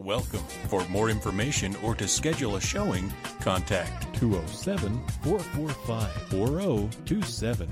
Welcome. For more information or to schedule a showing, contact 207-445-4027.